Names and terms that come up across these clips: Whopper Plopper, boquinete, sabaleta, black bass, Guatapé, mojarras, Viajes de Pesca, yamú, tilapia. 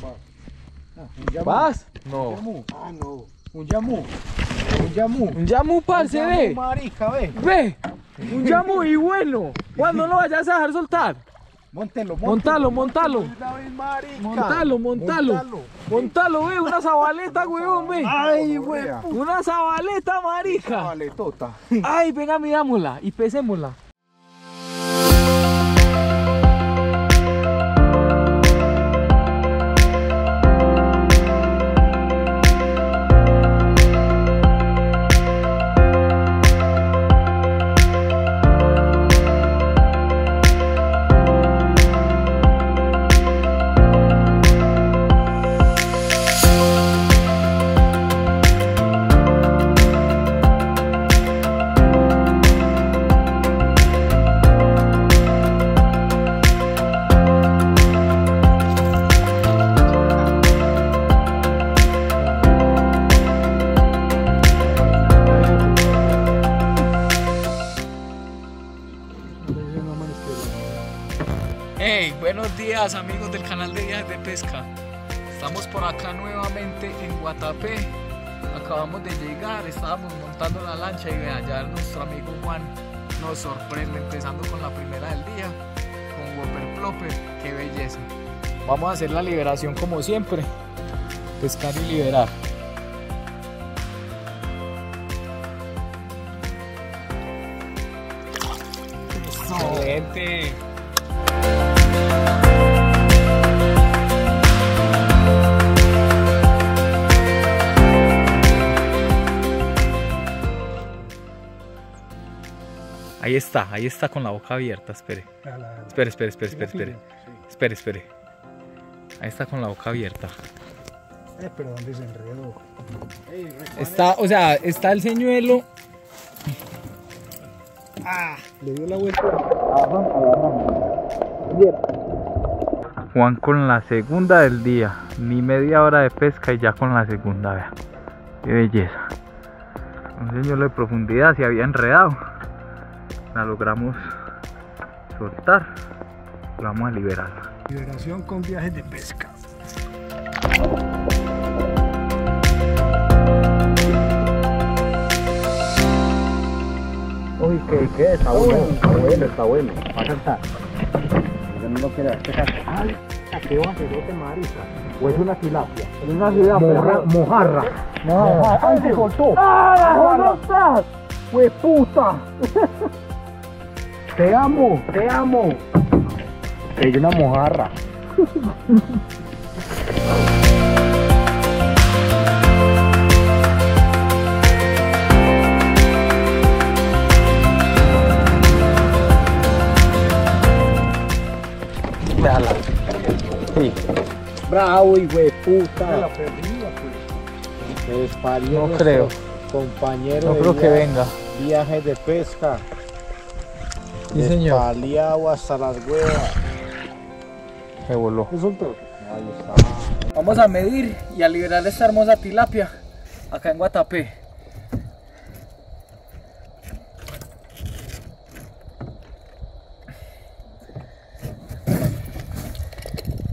papá. Ah, un yamu. ¿Vas? No. ¿Yamu? Ah, no. Un yamu. Un yamu. Un yamu, parce, ve. Un marica, ve. Ve. Un yamu y bueno. Cuando lo vayas a dejar soltar. Montalo, montalo. Montalo, montalo. Montalo. Montalo, ve. Una sabaleta, huevón, ve. Ay, huevón. Una sabaleta, marica. Una sabaletota. Ay, venga, mirámosla y pesémosla. Hey, buenos días amigos del canal de Viajes de Pesca. Estamos por acá nuevamente en Guatapé. Acabamos de llegar, estábamos montando la lancha y vean, ya nuestro amigo Juan nos sorprende empezando con la primera del día, con Whopper Plopper. Qué belleza. Vamos a hacer la liberación como siempre. Pescar y liberar. Excelente. Ahí está con la boca abierta, espere. Espere. Ahí está con la boca abierta. Pero ¿dónde se enredó? Está, o sea, está el señuelo. Ah, le dio la vuelta. Juan con la segunda del día, ni media hora de pesca y ya con la segunda, vea. Qué belleza. Un señuelo de profundidad, se había enredado. La logramos soltar, la vamos a liberar. Liberación con Viajes de Pesca. Uy, que está bueno, está bueno, está bueno. Va a saltar. Yo no lo quiero despejar. Ay, qué va a ser este marica. O es una tilapia. Es una tilapia. Mojarra. Ay, se soltó. ¡Ah, la mojarra! ¡Pues puta! Te amo, te amo. Es una mojarra. Véala. Sí. Bravo y hueputa. La perdida, pues. Parió, no creo. Compañero. No creo que venga. Viajes de Pesca. Sí, señor. Paliado hasta las huevas. Se voló. Ahí está. Vamos a medir y a liberar esta hermosa tilapia acá en Guatapé.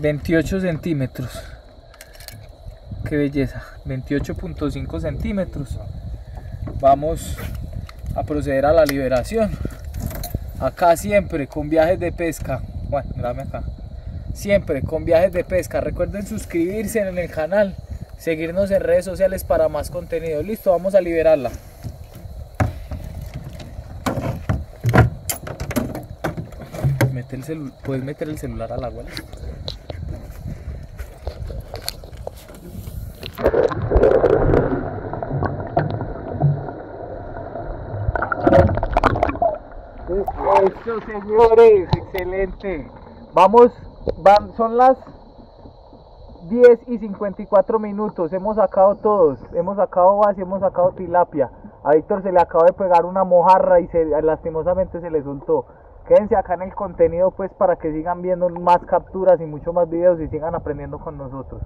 ...28 centímetros... Qué belleza. 28.5 centímetros... Vamos a proceder a la liberación. Acá siempre con Viajes de Pesca. Bueno, grabame acá. Siempre con Viajes de Pesca. Recuerden suscribirse en el canal, seguirnos en redes sociales para más contenido. Listo, vamos a liberarla. Puedes meter el celular al agua. Eso, señores, excelente. Vamos, son las 10:54. Hemos sacado todos, hemos sacado base, hemos sacado tilapia. A Víctor se le acaba de pegar una mojarra y lastimosamente se le soltó. Quédense acá en el contenido pues para que sigan viendo más capturas y mucho más videos y sigan aprendiendo con nosotros.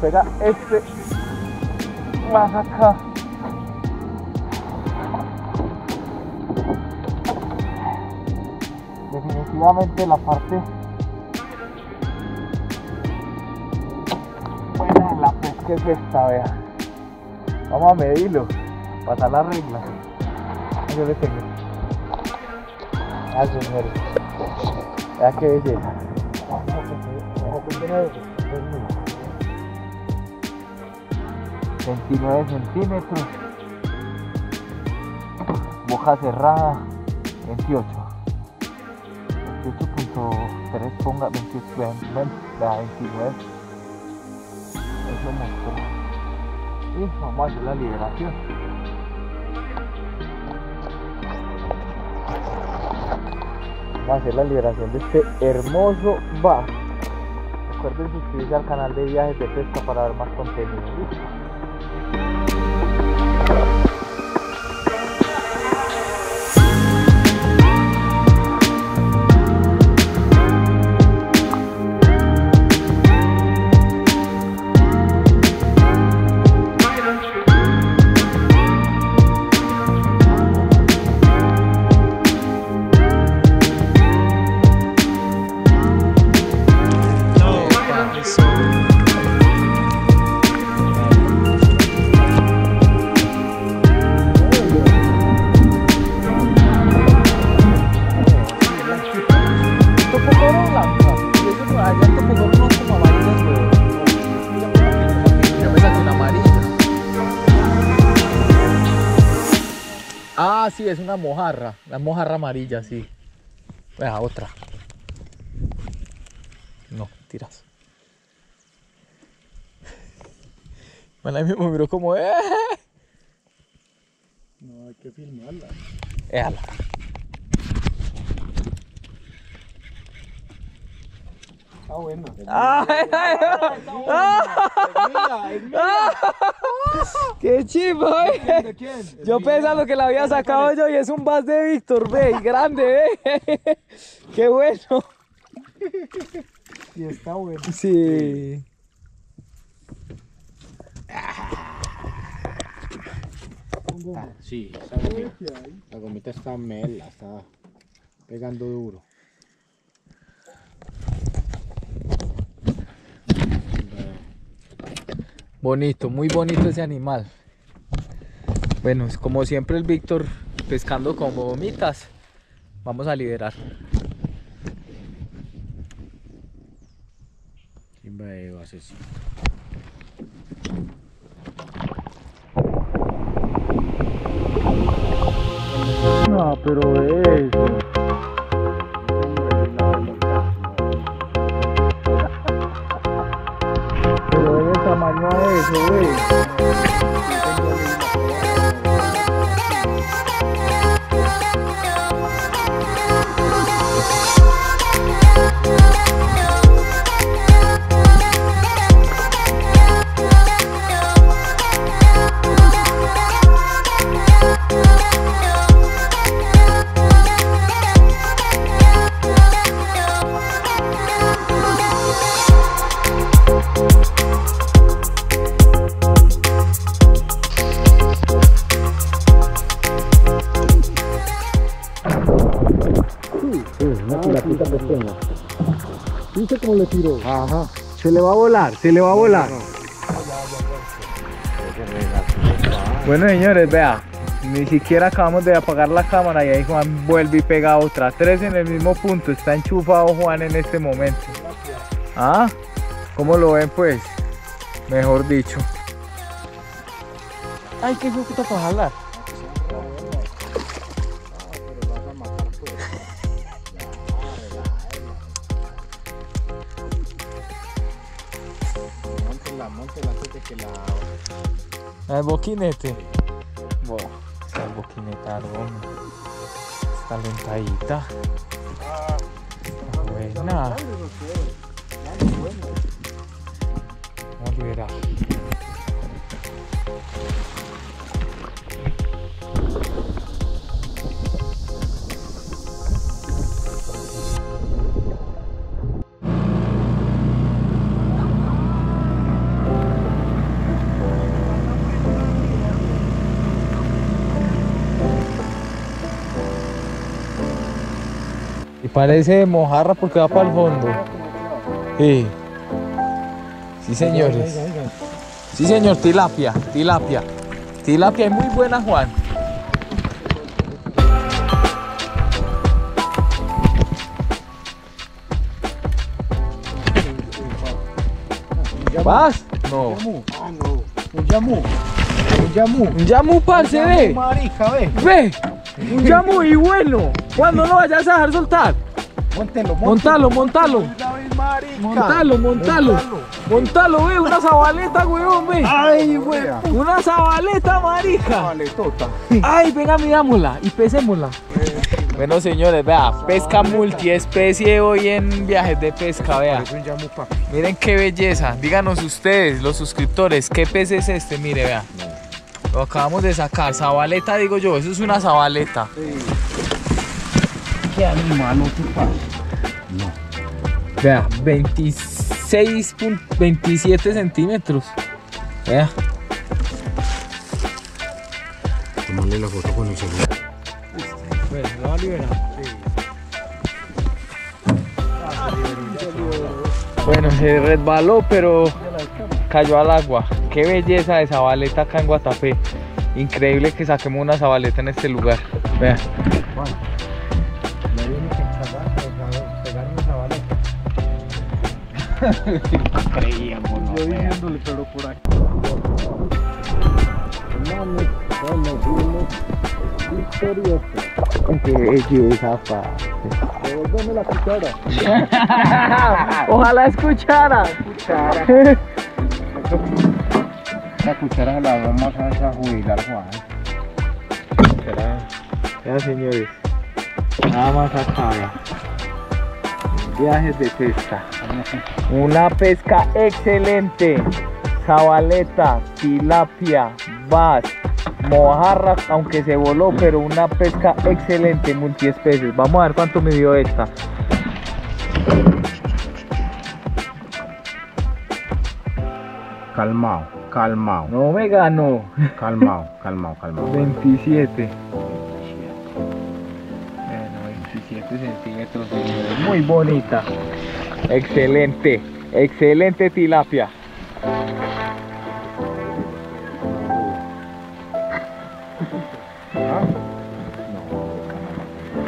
pega este más acá. Definitivamente la parte buena de la pesca es esta, vea. Vamos a medirlo, pasar la regla. Yo le tengo. Así, señores. Vea que belleza. $29 centímetros, boja cerrada 28.3, ponga 28, la 29, eso mostró. Y vamos a hacer la liberación. Vamos a hacer la liberación de este hermoso bass. Recuerden suscribirse al canal de Viajes de Pesca para ver más contenido. Ah, sí, es una mojarra, la mojarra amarilla, sí. Vea, otra. No, tiras. Bueno, ahí mismo miró como... No, hay que filmarla. Éala. Está buena. ¡Qué chivo! Yo pensando que la había sacado yo y es un bass de Víctor, ve, grande, ve. ¡Qué bueno! Y está bueno. Sí. Sí, la gomita está mela, está pegando duro. Bonito, muy bonito ese animal. Bueno, como siempre el Víctor pescando con gomitas. Vamos a liberar. Chimba de basecito. No, pero es... ¿Viste cómo le tiró? Ajá. Se le va a volar, se le va a volar. Bueno, señores, vea, ni siquiera acabamos de apagar la cámara y ahí Juan vuelve y pega otra. 3 en el mismo punto, está enchufado Juan en este momento. ¿Ah? ¿Cómo lo ven, pues? Mejor dicho. Ay, qué poquito para jalar. El boquinete. Wow, el boquinete algo. Está lentadita. Está buena. Vamos a liberar. Y parece mojarra porque va para el fondo. Sí. Sí, señores. Sí, señor, tilapia, tilapia. Tilapia es muy buena, Juan. ¿Vas? No. Un yamú. Un yamú. Un yamú, parce, ve. Marica, ve. Ve. Un yamú y bueno. Cuando no lo vayas a dejar soltar. Móntelo, montalo, montalo. Montalo, montalo. Montalo, ve. Una sabaleta, weón, ve. Ay, weón. Una sabaleta, marica. Sabaletota. Ay, venga, mirámosla y pesémosla. Bueno, señores, vea, pesca multiespecie hoy en Viajes de Pesca, vea. Miren qué belleza. Díganos ustedes, los suscriptores, ¿qué pez es este? Mire, vea. Lo acabamos de sacar, sabaleta, digo yo, eso es una sabaleta. Qué animal, no. Vea, 26.27 centímetros. Vea. Tomarle la foto con el celular. ¿Lo va a liberar? Sí. Bueno, se resbaló, pero cayó al agua. Qué belleza de sabaleta acá en Guatapé. Increíble que saquemos una sabaleta en este lugar. Vean. Yo diciéndole, pero por aquí. Devuélveme la cuchara. Ojalá escuchara. La cuchara la vamos a jubilar, Juan. Ya, señores. Nada más acaba. Viajes de pesca. Una pesca excelente. Sabaleta, tilapia, bass, mojarra, aunque se voló, pero una pesca excelente, multiespecies. Vamos a ver cuánto me dio esta. Calmao, calmao. No me ganó. Calmao, calmao, calmao. 27. Bueno, 27 centímetros. Muy bonita. Excelente, excelente tilapia.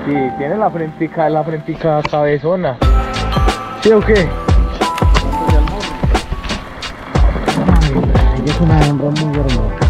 Sí, tiene la frentica cabezona. ¿Sí o qué? Es una hembra muy hermosa.